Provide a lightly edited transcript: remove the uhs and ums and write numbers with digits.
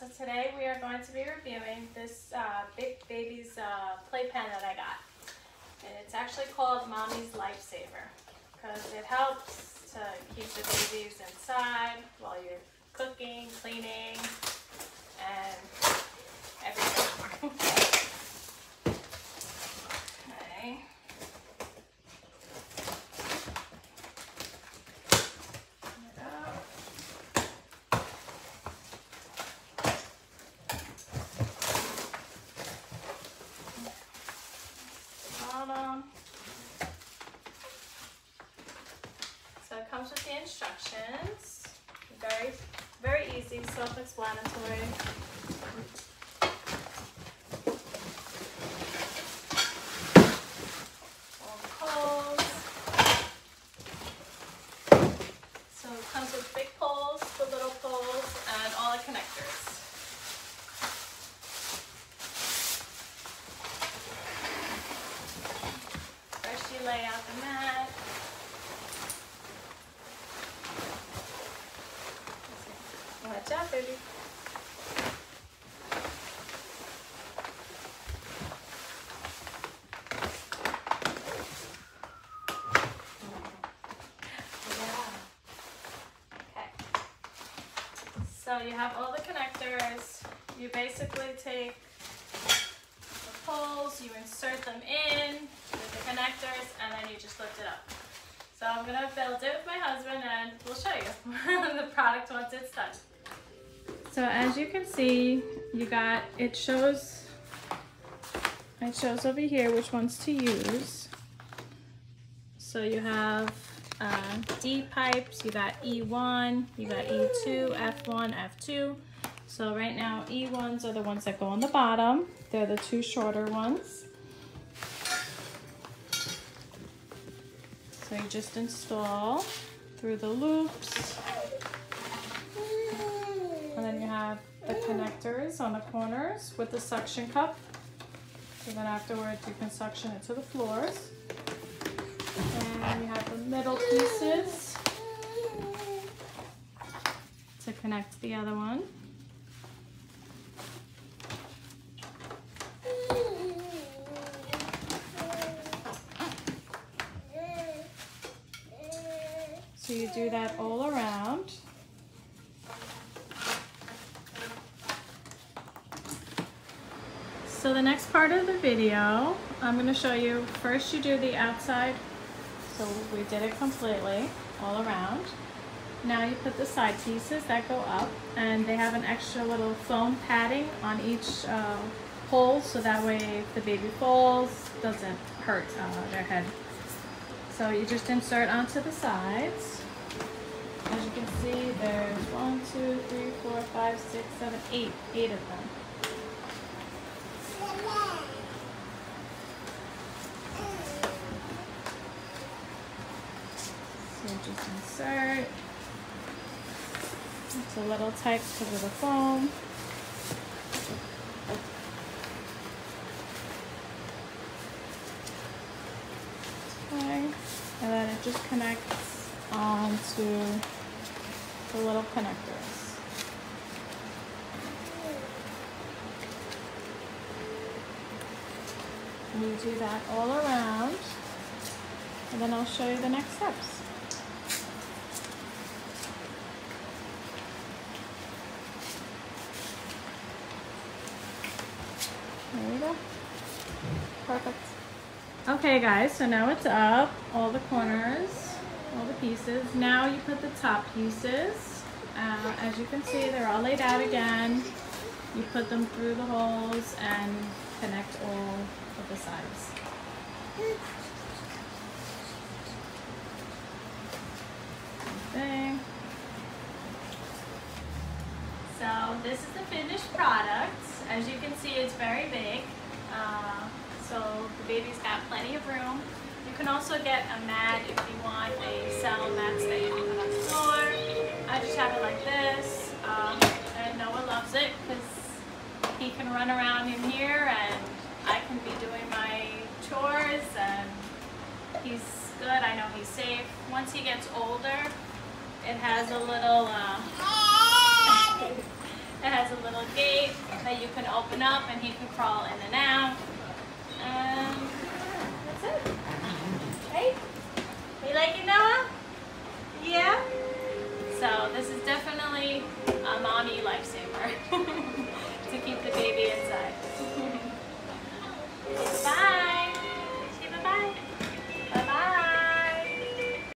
So today we are going to be reviewing this big baby's playpen that I got. And it's actually called Mommy's Lifesaver because it helps to keep the babies inside while you're cooking, cleaning, and everything. Okay. So it comes with the instructions. Very easy, self-explanatory. All the poles. So it comes with big poles, the little poles, and all the connectors. First you lay out the mat. Watch out, baby. Okay. So you have all the connectors. You basically take the poles, you insert them in with the connectors, and then you just lift it up. So I'm gonna build it with my husband, and we'll show you the product once it's done. So as you can see, you got, it shows over here which ones to use. So you have D pipes, you got E1, you got E2, F1, F2. So right now E1s are the ones that go on the bottom. They're the two shorter ones. So you just install through the loops. And then you have the connectors on the corners with the suction cup. So then afterwards you can suction it to the floors. And you have the middle pieces to connect the other one. So you do that all around. So the next part of the video, I'm going to show you, first you do the outside, so we did it completely, all around. Now you put the side pieces that go up, and they have an extra little foam padding on each pole, so that way if the baby falls, doesn't hurt their head. So you just insert onto the sides. As you can see, there's 8 of them. So just insert. It's a little tight because of the foam. Okay. And then it just connects onto the little connectors. And you do that all around, and then I'll show you the next steps. There we go. Perfect. Okay guys, so now it's up, all the corners, all the pieces. Now you put the top pieces. As you can see, they're all laid out again. You put them through the holes and connect all of the sides. Okay. So this is the finished product. As you can see, it's very big. So the baby's got plenty of room. You can also get a mat if you want, a saddle mat that you can put on the floor. I just have it like this. And Noah loves it because he can run around in here and I can be doing my chores, and he's good. I know he's safe. Once he gets older, it has a little you can open up and he can crawl in and out.